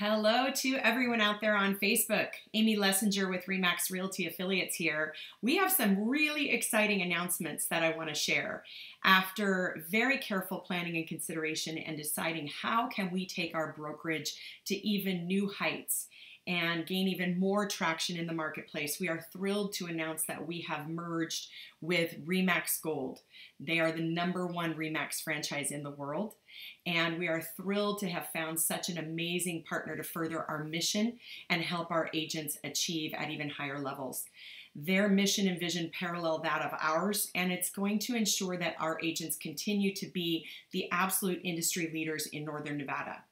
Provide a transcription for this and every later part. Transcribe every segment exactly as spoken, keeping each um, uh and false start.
Hello to everyone out there on Facebook. Amy Lessinger with RE/MAX Realty Affiliates here. We have some really exciting announcements that I want to share. After very careful planning and consideration and deciding how can we take our brokerage to even new heights and gain even more traction in the marketplace, we are thrilled to announce that we have merged with RE/MAX Gold. They are the number one RE/MAX franchise in the world. And we are thrilled to have found such an amazing partner to further our mission and help our agents achieve at even higher levels. Their mission and vision parallel that of ours, and it's going to ensure that our agents continue to be the absolute industry leaders in Northern Nevada.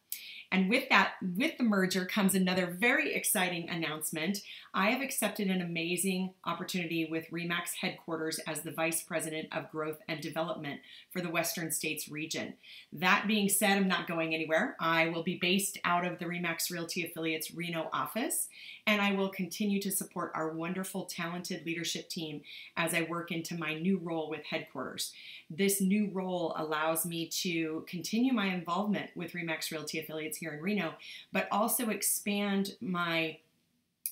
And with that, with the merger comes another very exciting announcement. I have accepted an amazing opportunity with RE/MAX Headquarters as the Vice President of Growth and Development for the Western States region. That being said, I'm not going anywhere. I will be based out of the RE/MAX Realty Affiliates Reno office, and I will continue to support our wonderful, talented leadership team as I work into my new role with Headquarters. This new role allows me to continue my involvement with RE/MAX Realty Affiliates here in Reno, but also expand my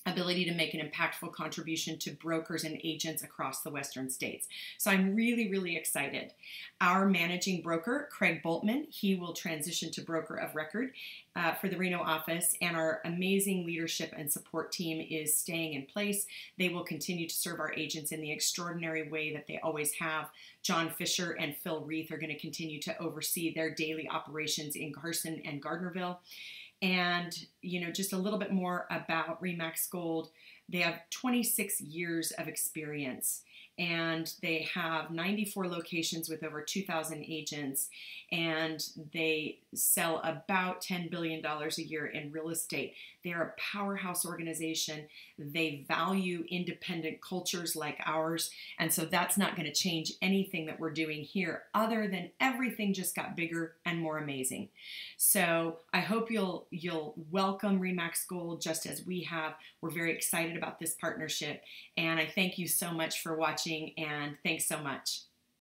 ability to make an impactful contribution to brokers and agents across the Western States. So I'm really, really excited. Our managing broker, Craig Boltman, he will transition to broker of record uh, for the Reno office, and our amazing leadership and support team is staying in place. They will continue to serve our agents in the extraordinary way that they always have. John Fisher and Phil Reith are going to continue to oversee their daily operations in Carson and Gardnerville. And, you know, just a little bit more about RE/MAX Gold. They have twenty-six years of experience, and they have ninety-four locations with over two thousand agents, and they sell about ten billion dollars a year in real estate. They're a powerhouse organization. They value independent cultures like ours, and so that's not going to change anything that we're doing here, other than everything just got bigger and more amazing. So I hope you'll you'll welcome RE/MAX Gold just as we have. We're very excited about this partnership, and I thank you so much for watching, and thanks so much.